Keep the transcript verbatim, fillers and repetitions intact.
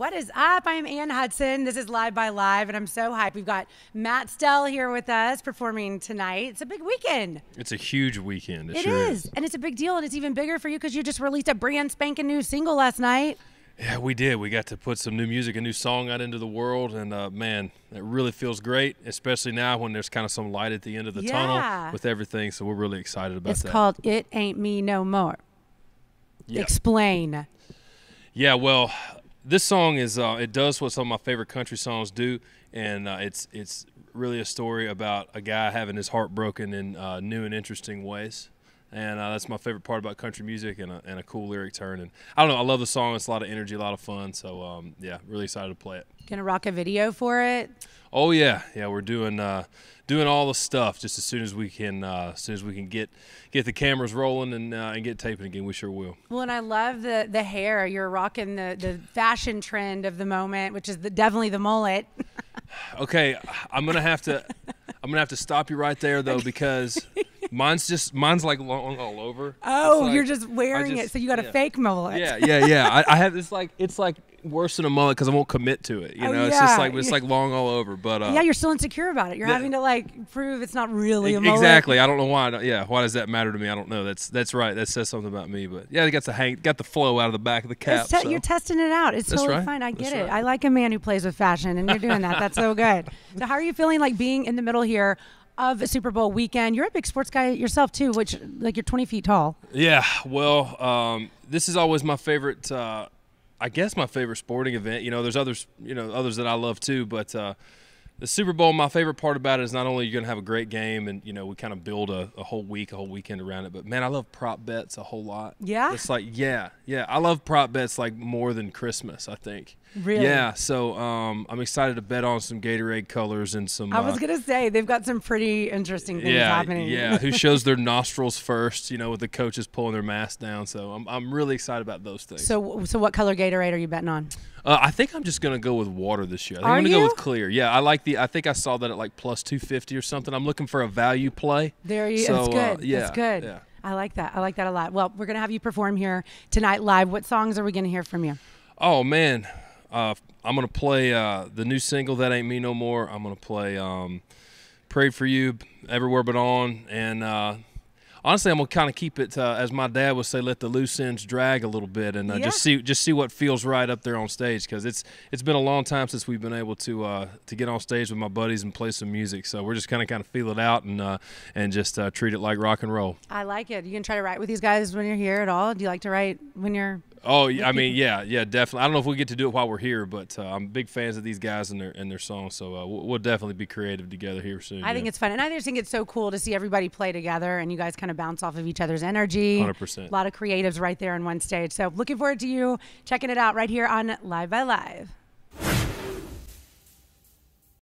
What is up? I'm Ann Hudson. This is Live by Live, and I'm so hyped. We've got Matt Stell here with us performing tonight. It's a big weekend. It's a huge weekend. It, it sure is. is. And it's a big deal, and it's even bigger for you because you just released a brand spanking new single last night. Yeah, we did. We got to put some new music, a new song out into the world, and uh, man, it really feels great, especially now when there's kind of some light at the end of the yeah. tunnel with everything, so we're really excited about it's that. It's called It Ain't Me No More. Yeah. Explain. Yeah, well, this song is, uh, it does what some of my favorite country songs do, and uh, it's it's really a story about a guy having his heart broken in uh, new and interesting ways. And uh, that's my favorite part about country music, and a, and a cool lyric turn. And I don't know, I love the song. It's a lot of energy, a lot of fun. So, um, yeah, really excited to play it. Gonna rock a video for it? Oh yeah, yeah. We're doing uh, doing all the stuff just as soon as we can, uh, as soon as we can get get the cameras rolling and uh, and get taping again. We sure will. Well, and I love the the hair. You're rocking the the fashion trend of the moment, which is the, definitely the mullet. Okay, I'm gonna have to I'm gonna have to stop you right there though, because. Mine's just, mine's like long all over. Oh, like, you're just wearing just, it, so you got yeah. a fake mullet. Yeah, yeah, yeah. I, I have this like, it's like worse than a mullet because I won't commit to it. You oh, know, yeah. it's just like, it's like long all over. But uh, yeah, you're still insecure about it. You're the, having to like prove it's not really a mullet. Exactly. I don't know why. I don't, yeah, why does that matter to me? I don't know. That's that's right. That says something about me. But yeah, it got the hang, got the flow out of the back of the cap. Te so. You're testing it out. It's that's totally right. fine. I get that's it. Right. I like a man who plays with fashion, and you're doing that. That's so good. So how are you feeling like being in the middle here of Super Bowl weekend? You're a big sports guy yourself too, which like you're twenty feet tall. Yeah, well, um, this is always my favorite, uh, I guess my favorite sporting event. You know, there's others, you know, others that I love too, but uh, the Super Bowl, my favorite part about it is not only you're going to have a great game and, you know, we kind of build a, a whole week, a whole weekend around it, but, man, I love prop bets a whole lot. Yeah? It's like, yeah, yeah. I love prop bets, like, more than Christmas, I think. Really? Yeah, so um, I'm excited to bet on some Gatorade colors and some – I was uh, going to say, they've got some pretty interesting things yeah, happening. Yeah, who shows their nostrils first, you know, with the coaches pulling their mask down. So I'm, I'm really excited about those things. So, so what color Gatorade are you betting on? Uh, I think I'm just going to go with water this year. I think Are I'm going to go with clear. Yeah, I like the. I think I saw that at like plus two fifty or something. I'm looking for a value play. There you go. So, that's good. Uh, yeah, that's good. Yeah. I like that. I like that a lot. Well, we're going to have you perform here tonight live. What songs are we going to hear from you? Oh, man. Uh, I'm going to play uh, the new single, That Ain't Me No More. I'm going to play um, Prayed for You Everywhere But On. And uh, honestly, I'm going to kind of keep it, uh, as my dad would say, let the loose ends drag a little bit and uh, yeah. just see just see what feels right up there on stage, because it's, it's been a long time since we've been able to uh, to get on stage with my buddies and play some music. So we're just kind of kind of feel it out and uh, and just uh, treat it like rock and roll. I like it. You can try to write with these guys when you're here at all? Do you like to write when you're... Oh, I mean, yeah, yeah, definitely. I don't know if we get to do it while we're here, but uh, I'm big fans of these guys and their and their songs, so uh, we'll, we'll definitely be creative together here soon. I yeah. think it's fun, and I just think it's so cool to see everybody play together, and you guys kind of bounce off of each other's energy. one hundred percent. A lot of creatives right there on one stage, so looking forward to you checking it out right here on Live by Live.